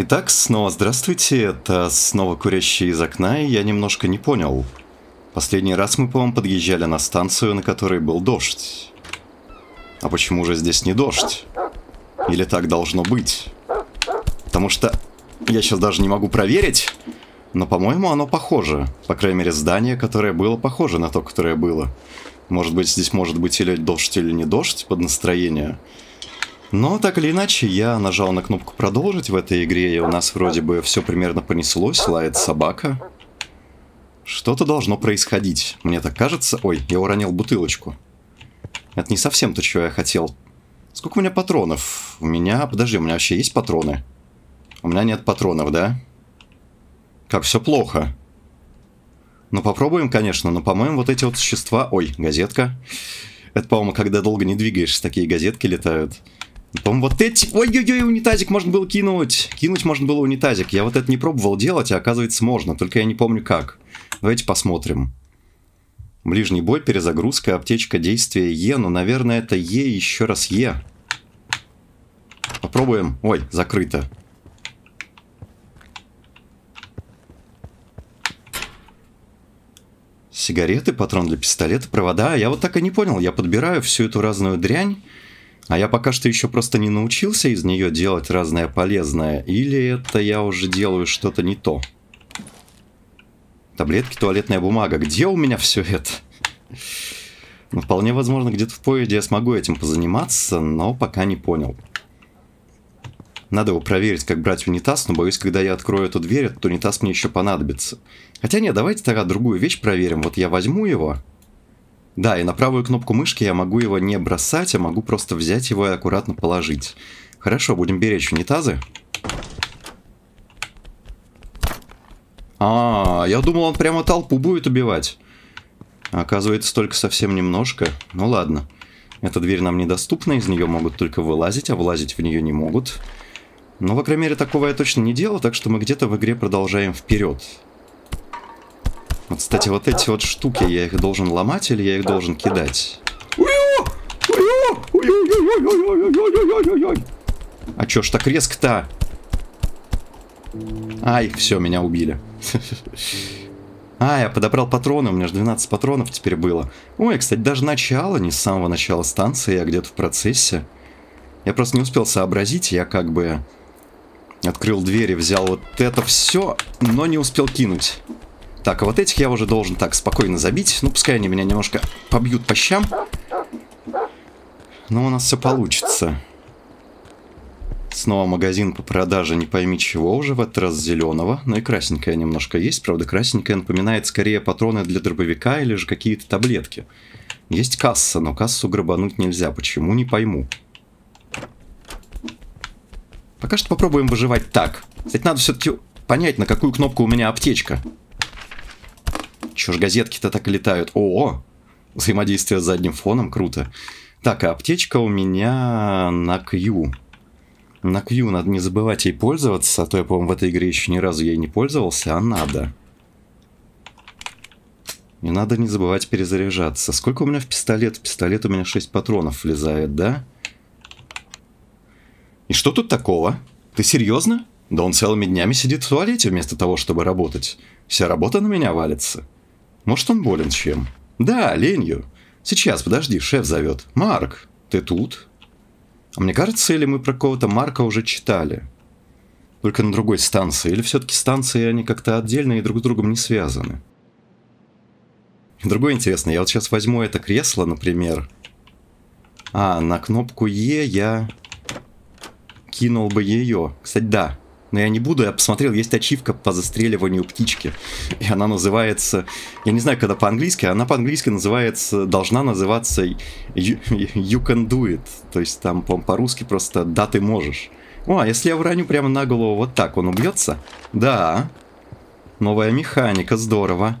Итак, снова здравствуйте, это снова Курящий из окна, и я немножко не понял. Последний раз мы, по-моему, подъезжали на станцию, на которой был дождь. А почему же здесь не дождь? Или так должно быть? Потому что я сейчас даже не могу проверить, но, по-моему, оно похоже. По крайней мере, здание, которое было, похоже на то, которое было. Может быть, здесь может быть или дождь, или не дождь под настроение. Но, так или иначе, я нажал на кнопку «Продолжить» в этой игре, и у нас вроде бы все примерно понеслось, лает собака. Что-то должно происходить, мне так кажется. Ой, я уронил бутылочку. Это не совсем то, чего я хотел. Сколько у меня патронов? У меня... Подожди, у меня вообще есть патроны? У меня нет патронов, да? Как все плохо. Ну, попробуем, конечно, но, по-моему, вот эти вот существа... Ой, газетка. Это, по-моему, когда долго не двигаешься, такие газетки летают. По-моему, вот эти... Ой-ой-ой, унитазик можно было кинуть. Кинуть можно было унитазик. Я вот это не пробовал делать, а оказывается можно. Только я не помню как. Давайте посмотрим. Ближний бой, перезагрузка, аптечка, действие Е. Ну, наверное, это Е, еще раз Е. Попробуем. Ой, закрыто. Сигареты, патрон для пистолета, провода. Я вот так и не понял. Я подбираю всю эту разную дрянь. А я пока что еще просто не научился из нее делать разное полезное. Или это я уже делаю что-то не то. Таблетки, туалетная бумага. Где у меня все это? Ну, вполне возможно, где-то в поезде я смогу этим позаниматься, но пока не понял. Надо его проверить, как брать унитаз, но боюсь, когда я открою эту дверь, этот унитаз мне еще понадобится. Хотя нет, давайте тогда другую вещь проверим. Вот я возьму его... Да, и на правую кнопку мышки я могу его не бросать, а могу просто взять его и аккуратно положить. Хорошо, будем беречь унитазы. А, я думал, он прямо толпу будет убивать. Оказывается, только совсем немножко. Ну ладно. Эта дверь нам недоступна, из нее могут только вылазить, а вылазить в нее не могут. Но, по крайней мере, такого я точно не делал, так что мы где-то в игре продолжаем вперед. Вот, кстати, вот эти вот штуки, я их должен ломать или я их должен кидать? А чё ж так резко-то? Ай, все, меня убили. А, я подобрал патроны, у меня же 12 патронов теперь было. Ой, кстати, даже начало, не с самого начала станции, я где-то в процессе. Я просто не успел сообразить, я как бы открыл дверь и взял вот это все, но не успел кинуть. Так, а вот этих я уже должен так спокойно забить. Ну, пускай они меня немножко побьют по щам. Но у нас все получится. Снова магазин по продаже, не пойми чего уже. В этот раз зеленого. Ну и красненькая немножко есть. Правда, красненькая напоминает скорее патроны для дробовика или же какие-то таблетки. Есть касса, но кассу грабануть нельзя. Почему, не пойму. Пока что попробуем выживать так. Кстати, надо все-таки понять, на какую кнопку у меня аптечка. Чё ж газетки-то так и летают. О-о! Взаимодействие с задним фоном, круто. Так, а аптечка у меня на Q. На Q надо не забывать ей пользоваться, а то я, по-моему, в этой игре еще ни разу ей не пользовался, а надо. И надо не забывать перезаряжаться. Сколько у меня в пистолет? В пистолет у меня 6 патронов влезает, да? И что тут такого? Ты серьезно? Да он целыми днями сидит в туалете вместо того, чтобы работать. Вся работа на меня валится. Может, он болен чем? Да, ленью. Сейчас, подожди, шеф зовет. Марк, ты тут? А мне кажется, или мы про кого-то Марка уже читали? Только на другой станции. Или все-таки станции, они как-то отдельные и друг с другом не связаны? Другое интересно. Я вот сейчас возьму это кресло, например. А, на кнопку Е я кинул бы ее. Кстати, да. Но я не буду, я посмотрел, есть ачивка по застреливанию птички. И она называется... Я не знаю, когда по-английски. Она по-английски называется... Должна называться you can do it. То есть там, по-моему, по-русски просто «да, ты можешь». О, а если я враню прямо на голову вот так, он убьется? Да. Новая механика, здорово.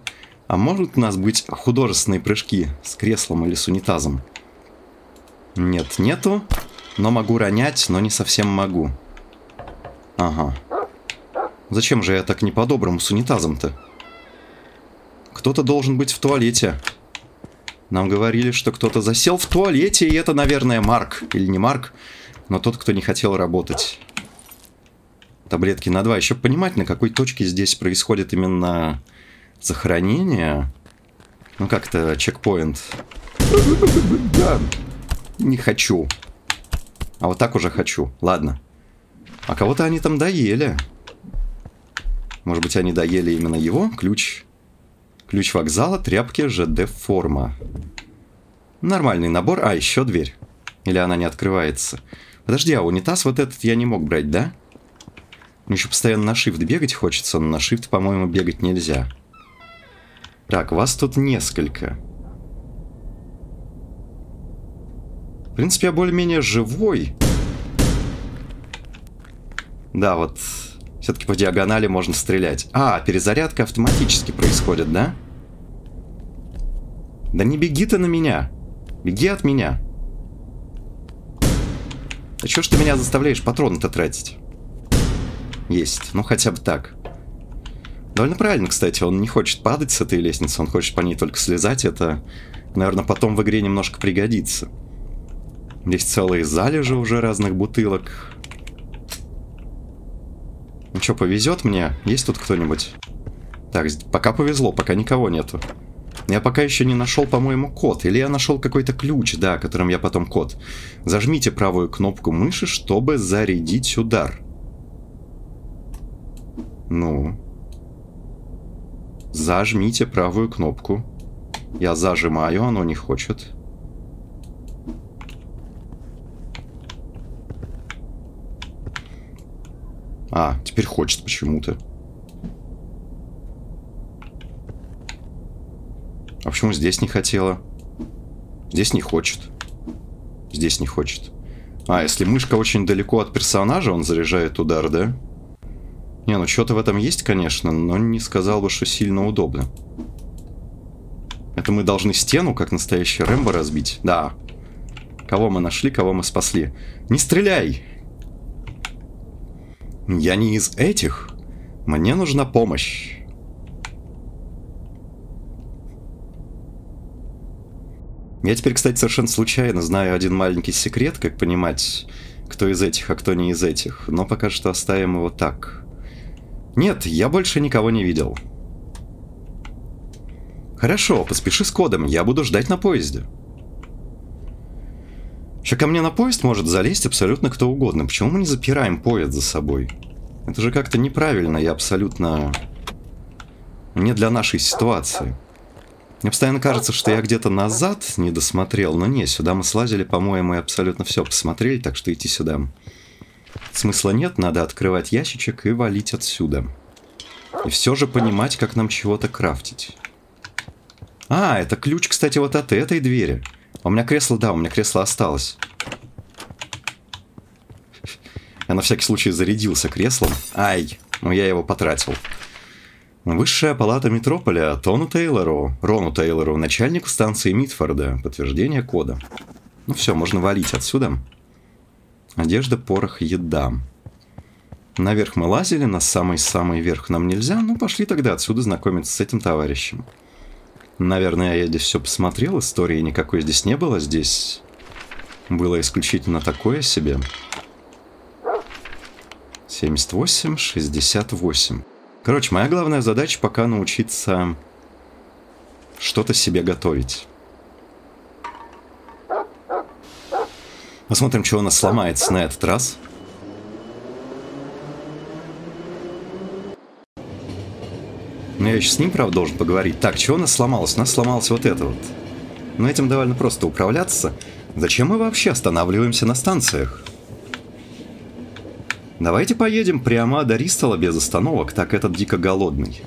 А может у нас быть художественные прыжки с креслом или с унитазом? Нет, нету. Но могу ронять, но не совсем могу. Ага. Зачем же я так не по-доброму с унитазом-то? Кто-то должен быть в туалете. Нам говорили, что кто-то засел в туалете, и это, наверное, Марк. Или не Марк, но тот, кто не хотел работать. таблетки на 2. Еще понимать, на какой точке здесь происходит именно захоронение. Ну как-то чекпоинт. Да. Не хочу. А вот так уже хочу. Ладно. А кого-то они там доели. Может быть, они доели именно его. Ключ. Ключ вокзала, тряпки, ЖД-форма. Нормальный набор. А, еще дверь. Или она не открывается. Подожди, а унитаз вот этот я не мог брать, да? Мне еще постоянно на shift бегать хочется, но на shift, по-моему, бегать нельзя. Так, вас тут несколько. В принципе, я более-менее живой. Да, вот... Все-таки по диагонали можно стрелять. А, перезарядка автоматически происходит, да? Да не беги ты на меня. Беги от меня. А чё ж ты меня заставляешь патроны-то тратить? Есть. Ну, хотя бы так. Довольно правильно, кстати. Он не хочет падать с этой лестницы. Он хочет по ней только слезать. Это, наверное, потом в игре немножко пригодится. Здесь целые залежи уже разных бутылок. Ну что, повезет мне? Есть тут кто-нибудь? Так, пока повезло, пока никого нету. Я пока еще не нашел, по-моему, код. Или я нашел какой-то ключ, да, которым я потом код. Зажмите правую кнопку мыши, чтобы зарядить удар. Ну. Зажмите правую кнопку. Я зажимаю, оно не хочет. А, теперь хочет почему-то. А почему здесь не хотела? Здесь не хочет. Здесь не хочет. А, если мышка очень далеко от персонажа, он заряжает удар, да? Не, ну что-то в этом есть, конечно, но не сказал бы, что сильно удобно. Это мы должны стену, как настоящий Рэмбо, разбить. Да. Кого мы нашли, кого мы спасли. Не стреляй! Я не из этих. Мне нужна помощь. Я теперь, кстати, совершенно случайно знаю один маленький секрет, как понимать, кто из этих, а кто не из этих. Но пока что оставим его так. Нет, я больше никого не видел. Хорошо, поспеши с кодом, я буду ждать на поезде. Еще ко мне на поезд может залезть абсолютно кто угодно. Почему мы не запираем поезд за собой? Это же как-то неправильно и абсолютно не для нашей ситуации. Мне постоянно кажется, что я где-то назад не досмотрел, но не, сюда мы слазили, по-моему, и абсолютно все посмотрели, так что идти сюда. Смысла нет, надо открывать ящичек и валить отсюда. И все же понимать, как нам чего-то крафтить. А, это ключ, кстати, вот от этой двери. У меня кресло, да, у меня кресло осталось. Я на всякий случай зарядился креслом. Ай, ну я его потратил. Высшая палата Метрополя Рону Тейлору, начальнику станции Митфорда. Подтверждение кода. Ну все, можно валить отсюда. Одежда, порох, еда. Наверх мы лазили, на самый-самый верх нам нельзя. Ну пошли тогда отсюда знакомиться с этим товарищем. Наверное, я здесь все посмотрел, истории никакой здесь не было, здесь было исключительно такое себе. 78, 68. Короче, моя главная задача пока научиться что-то себе готовить. Посмотрим, что у нас сломается на этот раз. Но я еще с ним, правда, должен поговорить. Так, чего у нас сломалось? У нас сломалось вот это вот. Но этим довольно просто управляться. Зачем мы вообще останавливаемся на станциях? Давайте поедем прямо до Ристола без остановок. Так, этот дико голодный.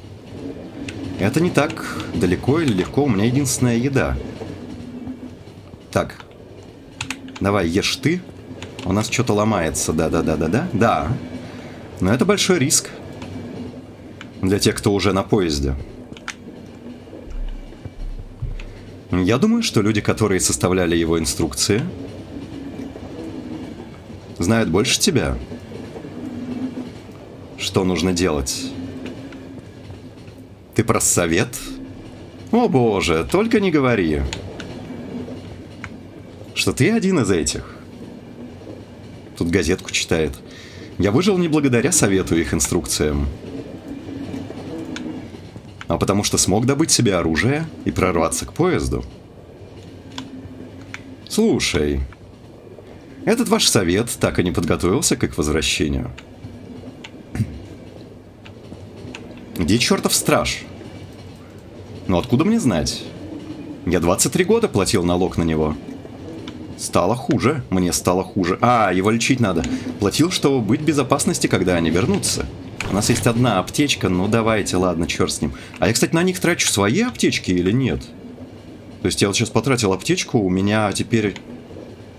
Это не так далеко или легко. У меня единственная еда. Так. Давай, ешь ты. У нас что-то ломается. Да-да-да-да-да. Да. Но это большой риск. Для тех, кто уже на поезде. Я думаю, что люди, которые составляли его инструкции, знают больше тебя. Что нужно делать? Ты про совет? О боже, только не говори, что ты один из этих. Тут газетку читает. Я выжил не благодаря совету и их инструкциям, а потому что смог добыть себе оружие и прорваться к поезду. Слушай, этот ваш совет так и не подготовился к их возвращению. Где чертов страж? Ну откуда мне знать? Я 23 года платил налог на него. Стало хуже, мне стало хуже. А, его лечить надо. Платил, чтобы быть в безопасности, когда они вернутся. У нас есть одна аптечка, ну давайте, ладно, черт с ним. А я, кстати, на них трачу свои аптечки или нет? То есть я вот сейчас потратил аптечку, у меня теперь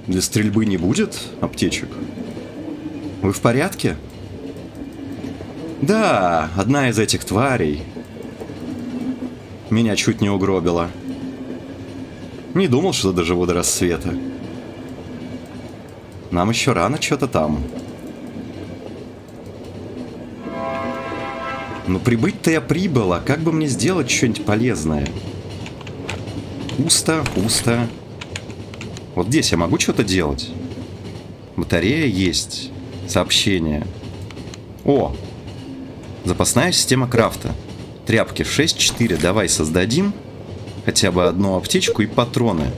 для стрельбы не будет аптечек? Вы в порядке? Да, одна из этих тварей меня чуть не угробила. Не думал, что доживу до рассвета. Нам еще рано что-то там. Но прибыть-то я прибыла. Как бы мне сделать что-нибудь полезное? Пусто, пусто. Вот здесь я могу что-то делать? Батарея есть. Сообщение. О! Запасная система крафта. Тряпки 6-4. Давай создадим. Хотя бы одну аптечку и патроны.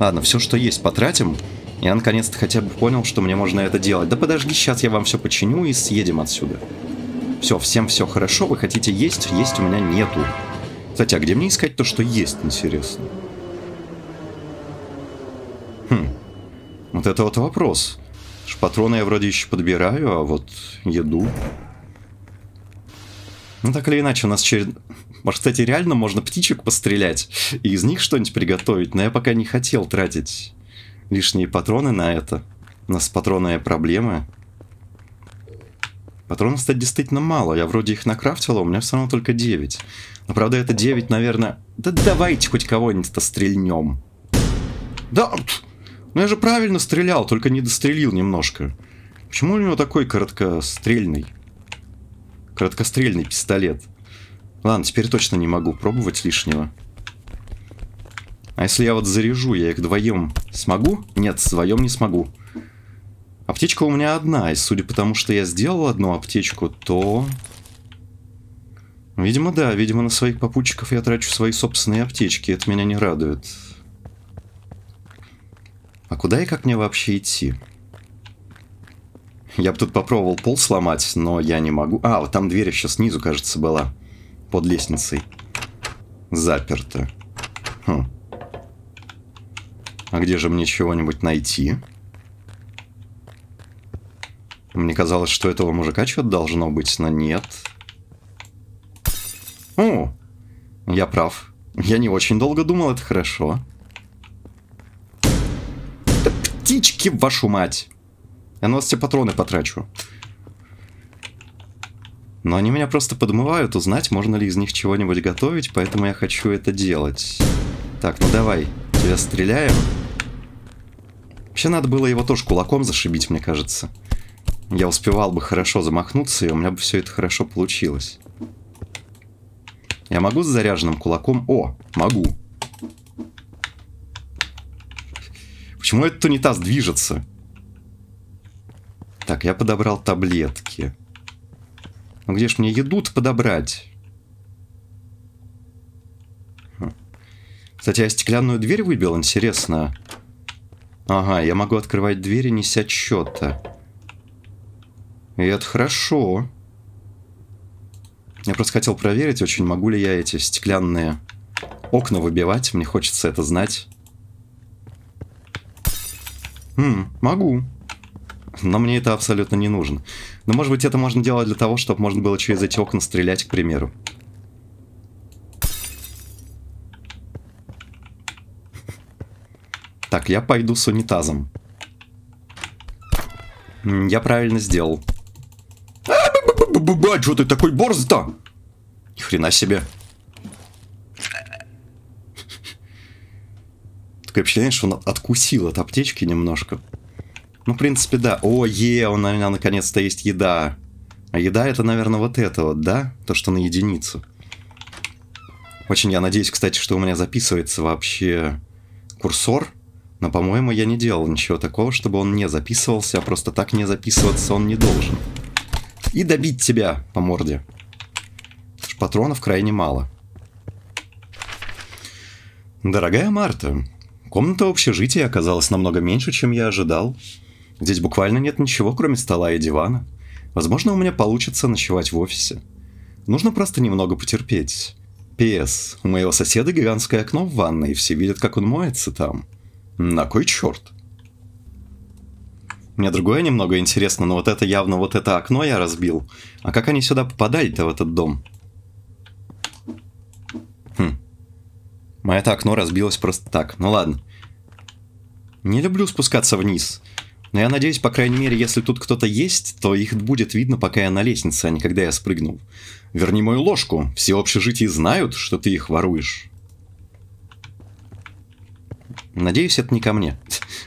Ладно, все, что есть, потратим. Я наконец-то хотя бы понял, что мне можно это делать. Да подожди, сейчас я вам все починю и съедем отсюда. Все, всем все хорошо. Вы хотите есть? Есть у меня нету. Кстати, а где мне искать то, что есть, интересно? Хм. Вот это вот вопрос. Патроны я вроде еще подбираю, а вот еду... Ну, так или иначе, у нас через... Может, кстати, реально можно птичек пострелять и из них что-нибудь приготовить, но я пока не хотел тратить лишние патроны на это. У нас патронная проблема. Патронов, кстати, действительно мало. Я вроде их накрафтил, а у меня все равно только 9. Но, правда, это 9, наверное... Да давайте хоть кого-нибудь-то стрельнем. Да... Ну, я же правильно стрелял, только не дострелил немножко. Почему у него такой короткострельный... Короткострельный пистолет. Ладно, теперь точно не могу пробовать лишнего. А если я вот заряжу, я их вдвоем смогу? Нет, вдвоем не смогу. Аптечка у меня одна, и судя по тому, что я сделал одну аптечку, то... Видимо, да, видимо, на своих попутчиков я трачу свои собственные аптечки, это меня не радует. А куда и как мне вообще идти? Я бы тут попробовал пол сломать, но я не могу. А, вот там дверь еще снизу, кажется, была. Под лестницей. Заперто. Хм. А где же мне чего-нибудь найти? Мне казалось, что этого мужика что-то должно быть, но нет. О! Я прав. Я не очень долго думал, это хорошо. Да птички, вашу мать! Я на вас все патроны потрачу. Но они меня просто подмывают узнать, можно ли из них чего-нибудь готовить, поэтому я хочу это делать. Так, ну давай, тебя стреляем. Вообще надо было его тоже кулаком зашибить, мне кажется. Я успевал бы хорошо замахнуться, и у меня бы все это хорошо получилось. Я могу с заряженным кулаком? О, могу. Почему этот унитаз движется? Так, я подобрал таблетки. Ну где ж мне еду-то подобрать? Кстати, я стеклянную дверь выбил, интересно. Ага, я могу открывать двери, неся счета. И это хорошо. Я просто хотел проверить очень, могу ли я эти стеклянные окна выбивать. Мне хочется это знать. Могу. Но мне это абсолютно не нужно. Но, может быть, это можно делать для того, чтобы можно было через эти окна стрелять, к примеру. Так, я пойду с унитазом. Я правильно сделал. А, чё ты такой борз-то? Ни хрена себе. Такое впечатление, что он откусил от аптечки немножко. Ну, в принципе, да. О, у меня наконец-то есть еда. А еда это, наверное, вот это вот, да? То, что на единицу. Очень я надеюсь, кстати, что у меня записывается вообще курсор Но, по-моему, я не делал ничего такого, чтобы он не записывался, а просто так не записываться он не должен. И добить тебя по морде. Потому что патронов крайне мало. Дорогая Марта, комната общежития оказалась намного меньше, чем я ожидал. Здесь буквально нет ничего, кроме стола и дивана. Возможно, у меня получится ночевать в офисе. Нужно просто немного потерпеть. П.С. У моего соседа гигантское окно в ванной, и все видят, как он моется там. На кой черт? Мне другое немного интересно, но вот это окно я разбил. А как они сюда попадали-то, в этот дом? Хм. А это окно разбилось просто так. Ну ладно. Не люблю спускаться вниз. Но я надеюсь, по крайней мере, если тут кто-то есть, то их будет видно, пока я на лестнице, а не когда я спрыгнул. Верни мою ложку. Все в общежитии знают, что ты их воруешь. Надеюсь, это не ко мне.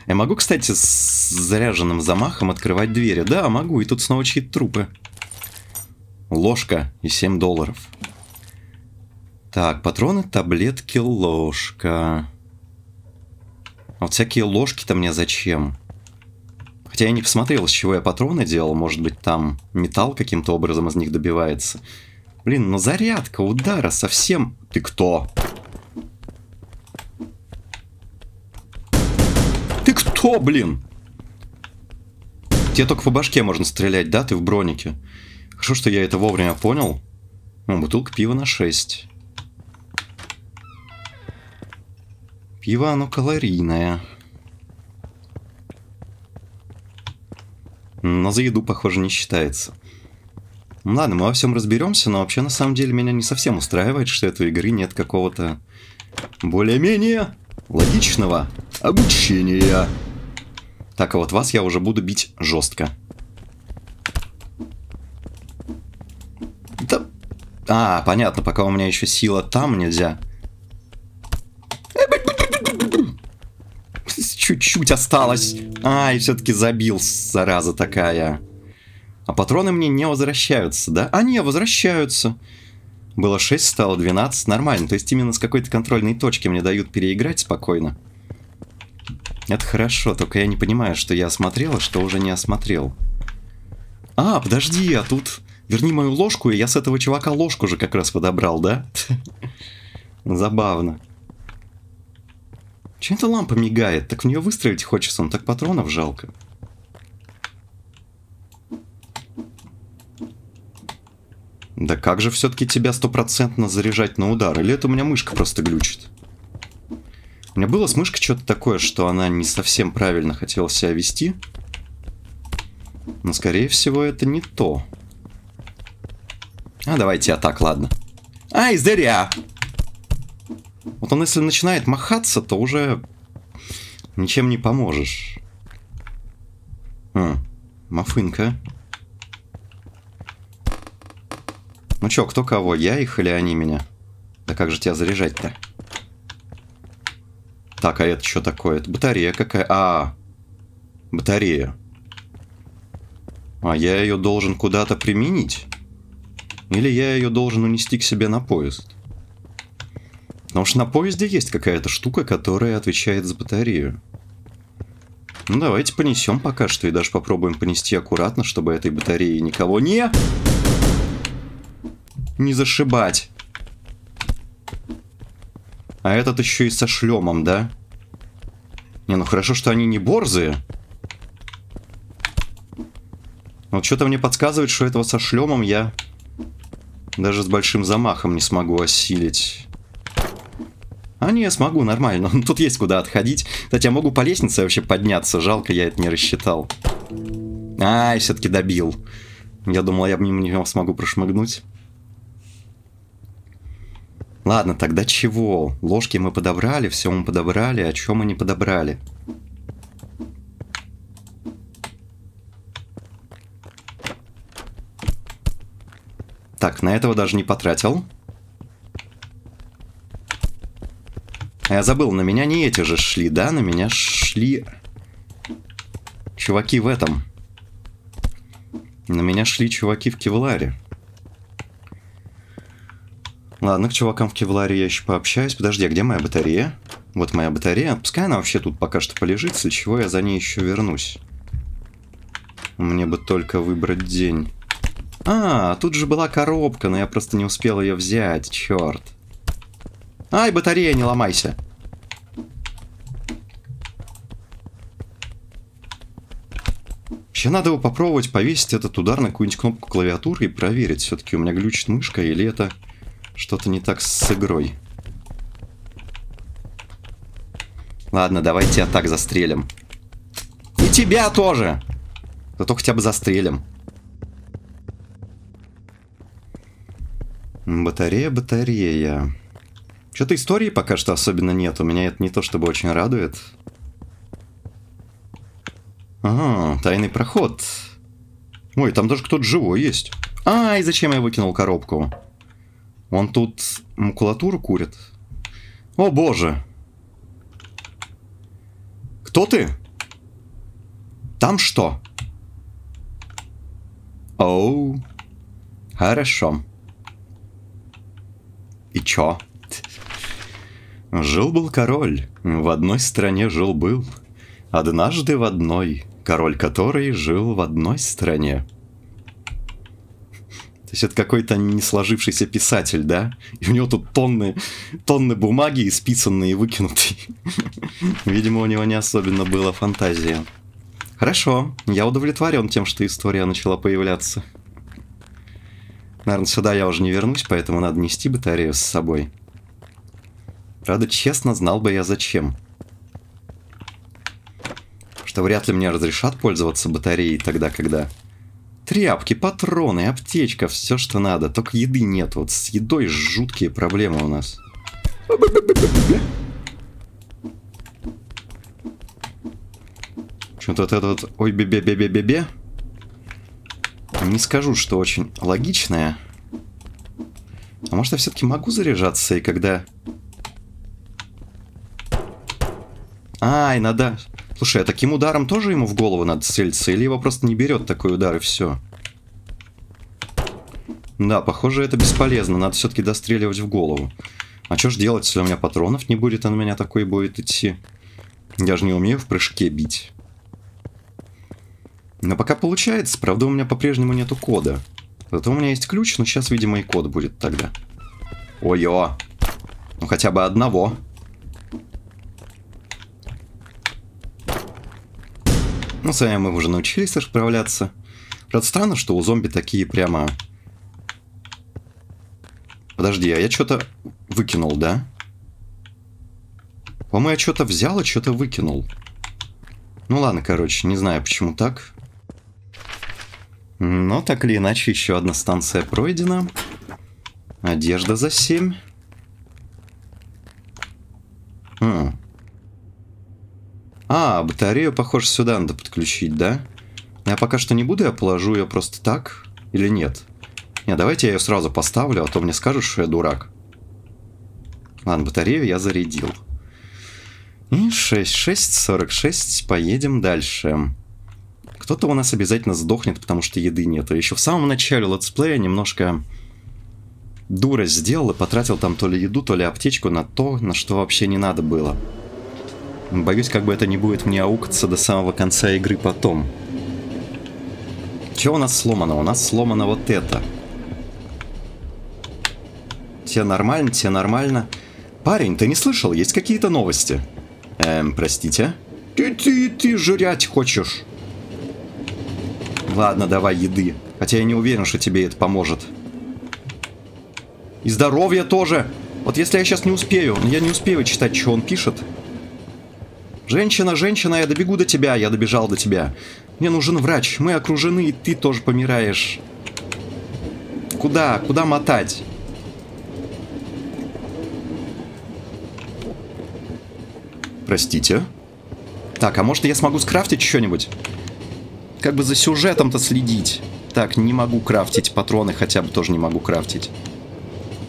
Я могу, кстати, с заряженным замахом открывать двери. Да, могу. И тут снова чьи-то трупы. Ложка и 7 долларов. Так, патроны, таблетки, ложка. А вот всякие ложки-то мне зачем? Хотя я не посмотрел, с чего я патроны делал. Может быть, там металл каким-то образом из них добивается. Блин, ну зарядка удара совсем... Ты кто? Ты кто, блин? Тебе только по башке можно стрелять, да? Ты в бронике. Хорошо, что я это вовремя понял. Ну, бутылка пива на 6. Пиво, оно калорийное. Но за еду, похоже, не считается. Ладно, мы во всем разберемся, но вообще, на самом деле, меня не совсем устраивает, что этой игры нет какого-то более-менее логичного обучения. Так, а вот вас я уже буду бить жестко. Да... А, понятно, пока у меня еще сила там, нельзя. Чуть-чуть осталось. Ай, все-таки забил, зараза такая. А патроны мне не возвращаются, да? А не, возвращаются. Было 6, стало 12. Нормально. То есть именно с какой-то контрольной точки мне дают переиграть спокойно. Это хорошо, только я не понимаю, что я осмотрел, а что уже не осмотрел. А, подожди, а тут... Верни мою ложку, и я с этого чувака ложку же как раз подобрал, да? Забавно. Чем эта лампа мигает? Так в нее выстрелить хочется, он так патронов жалко. Да как же все-таки тебя стопроцентно заряжать на удар? Или это у меня мышка просто глючит? У меня было с мышкой что-то такое, что она не совсем правильно хотела себя вести. Но, скорее всего, это не то. А, давайте я так, ладно. Ай, зря! Вот он, если начинает махаться, то уже ничем не поможешь. Мафынка. Ну чё, кто кого? Я их или они меня? Да как же тебя заряжать-то? Так, а это что такое? Это батарея какая? А, батарея. А я ее должен куда-то применить? Или я ее должен унести к себе на поезд? Потому что на поезде есть какая-то штука, которая отвечает за батарею. Ну, давайте понесем пока что и даже попробуем понести аккуратно, чтобы этой батареи никого не зашибать. А этот еще и со шлемом, да? Не, ну хорошо, что они не борзые. Вот что-то мне подсказывает, что этого со шлемом я даже с большим замахом не смогу осилить. А не, я смогу, нормально. Тут есть куда отходить. Кстати, я могу по лестнице вообще подняться. Жалко, я это не рассчитал. Ай, все-таки добил. Я думал, я мимо него смогу прошмыгнуть. Ладно, тогда чего? Ложки мы подобрали, все мы подобрали. А чего мы не подобрали? Так, на этого даже не потратил. А я забыл, на меня не эти же шли, да? На меня шли чуваки в этом. На меня шли чуваки в кевларе. Ладно, к чувакам в кевларе я еще пообщаюсь. Подожди, а где моя батарея? Вот моя батарея. Пускай она вообще тут пока что полежит, для чего я за ней еще вернусь. Мне бы только выбрать день. А, тут же была коробка, но я просто не успел ее взять. Черт. Ай, батарея, не ломайся. Вообще надо его попробовать повесить этот удар на какую-нибудь кнопку клавиатуры и проверить, все-таки у меня глючит мышка или это что-то не так с игрой. Ладно, давайте тебя так застрелим. И тебя тоже! Зато хотя бы застрелим. Батарея, батарея. Что-то истории пока что особенно нет. У меня это не то чтобы очень радует. Ага, тайный проход. Ой, там даже кто-то живой есть. А, и зачем я выкинул коробку? Он тут макулатуру курит. О боже. Кто ты? Там что? Оу. Хорошо. И чё? Жил-был король. В одной стране жил-был. Однажды в одной. Король который жил в одной стране. То есть это какой-то не сложившийся писатель, да? И у него тут тонны бумаги, исписанные и выкинутые. Видимо, у него не особенно была фантазия. Хорошо, я удовлетворен тем, что история начала появляться. Наверное, сюда я уже не вернусь, поэтому надо нести батарею с собой. Правда, честно, знал бы я зачем. Потому что вряд ли мне разрешат пользоваться батареей тогда, когда... Тряпки, патроны, аптечка, все, что надо. Только еды нет. Вот с едой жуткие проблемы у нас. Что-то вот это вот... Ой, бе-бе-бе-бе-бе-бе. Не скажу, что очень логичное. А может, я все-таки могу заряжаться, и когда... Ай, надо... Слушай, а таким ударом тоже ему в голову надо целиться? Или его просто не берет такой удар и все? Да, похоже, это бесполезно. Надо все-таки достреливать в голову. А что ж делать, если у меня патронов не будет, он у меня такой будет идти? Я же не умею в прыжке бить. Но пока получается. Правда, у меня по-прежнему нету кода. Зато у меня есть ключ, но сейчас, видимо, и код будет тогда. Ой-о! Ну хотя бы одного. Ну, с вами мы уже научились расправляться. Правда, странно, что у зомби такие прямо... Подожди, а я что-то выкинул, да? По-моему, я что-то взял и что-то выкинул. Ну ладно, короче, не знаю, почему так. Но так или иначе, еще одна станция пройдена. Одежда за 7. А, батарею, похоже, сюда надо подключить, да? Я пока что не буду, я положу ее просто так. Или нет? Не, давайте я ее сразу поставлю, а то мне скажут, что я дурак. Ладно, батарею я зарядил. И 6.46, поедем дальше. Кто-то у нас обязательно сдохнет, потому что еды нет. А еще в самом начале летсплея немножко дура сделал и потратил там то ли еду, то ли аптечку на то, на что вообще не надо было. Боюсь, как бы это не будет мне аукаться до самого конца игры потом. Чего у нас сломано? У нас сломано вот это. Тебе нормально, тебе нормально. Парень, ты не слышал? Есть какие-то новости? Простите? Ты жрать хочешь? Ладно, давай еды. Хотя я не уверен, что тебе это поможет. И здоровье тоже. Вот если я сейчас не успею, я не успею читать, что он пишет. Женщина, женщина, я добегу до тебя, я добежал до тебя. Мне нужен врач, мы окружены, и ты тоже помираешь. Куда? Куда мотать? Простите. Так, а может я смогу скрафтить что-нибудь? Как бы за сюжетом-то следить. Так, не могу крафтить, патроны хотя бы тоже не могу крафтить.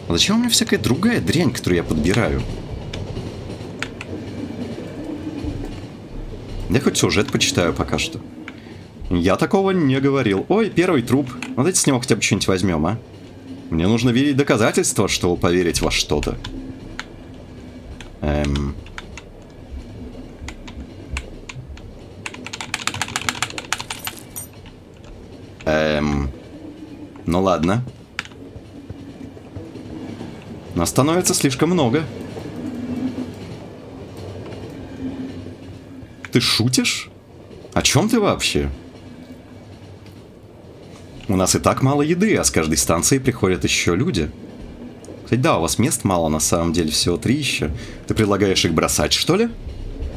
А зачем у меня всякая другая дрянь, которую я подбираю? Я хоть сюжет почитаю пока что. Я такого не говорил. Ой, первый труп. Давайте с него хотя бы что-нибудь возьмем, а? Мне нужно видеть доказательства, чтобы поверить во что-то. Ну ладно. Нас становится слишком много. Ты шутишь? О чем ты вообще? У нас и так мало еды, а с каждой станции приходят еще люди. Кстати, да, у вас мест мало, на самом деле, всего 3 еще. Ты предлагаешь их бросать, что ли?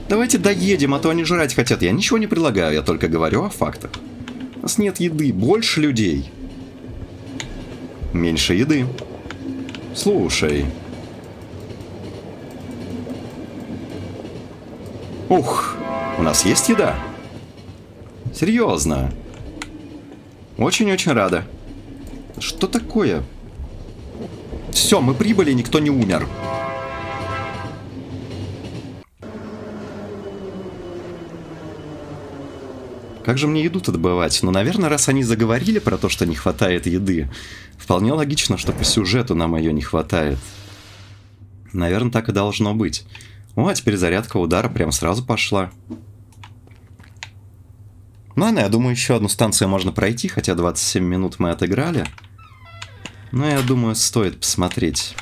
Давайте доедем, а то они жрать хотят. Я ничего не предлагаю, я только говорю о фактах. У нас нет еды, больше людей. Меньше еды. Слушай. Ух, у нас есть еда? Серьезно. Очень-очень рада. Что такое? Все, мы прибыли, никто не умер. Как же мне еду-то добывать? Ну, наверное, раз они заговорили про то, что не хватает еды, вполне логично, что по сюжету нам ее не хватает. Наверное, так и должно быть. О, а теперь зарядка удара прям сразу пошла. Ну ладно, я думаю, еще одну станцию можно пройти, хотя 27 минут мы отыграли. Но я думаю, стоит посмотреть.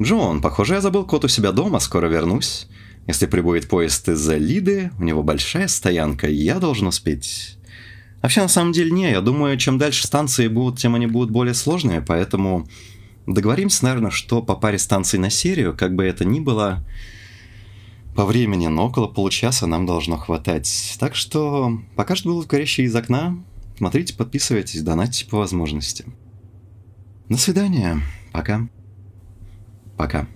Джон, похоже, я забыл кот у себя дома, скоро вернусь. Если прибудет поезд из Лиды, у него большая стоянка, и я должен успеть. Вообще, на самом деле, не, я думаю, чем дальше станции будут, тем они будут более сложными, поэтому договоримся, наверное, что по паре станций на серию, как бы это ни было по времени, но около получаса нам должно хватать. Так что, пока что был «Курящий из окна». Смотрите, подписывайтесь, донатьте по возможности. До свидания. Пока. Пока.